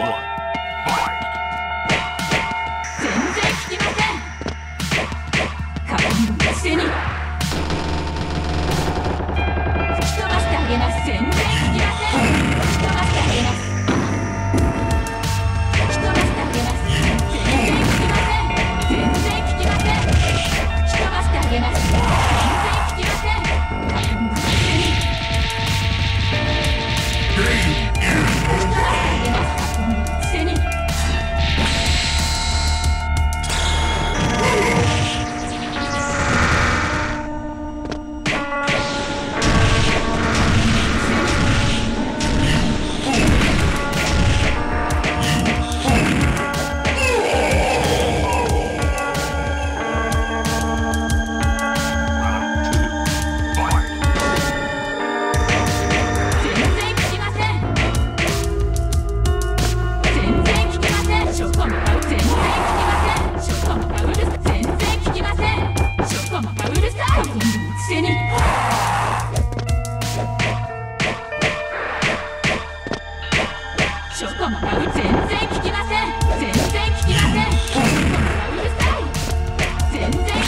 全然聞きません。